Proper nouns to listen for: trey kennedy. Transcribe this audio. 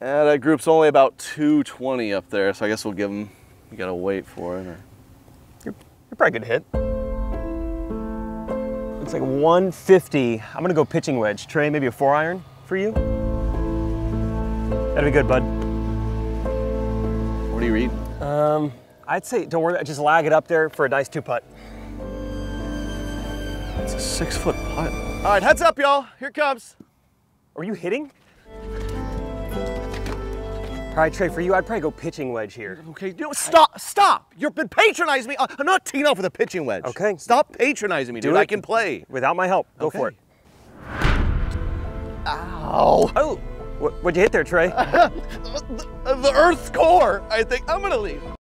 And that group's only about 220 up there, so I guess we'll give them, you gotta wait for it. Or... You're probably good hit. Looks like 150. I'm gonna go pitching wedge. Trey, maybe a 4-iron for you? That'd be good, bud. What do you read? I'd say, don't worry, just lag it up there for a nice 2-putt. It's a 6-foot putt. All right, heads up, y'all. Here it comes. Are you hitting? All right, Trey, for you, I'd probably go pitching wedge here. Okay, no, stop. You've been patronizing me. I'm not teeing off with a pitching wedge. Okay. Stop patronizing me, dude. I can play. Without my help, go for it. Ow. Oh, what'd you hit there, Trey? The Earth's core, I think. I'm gonna leave.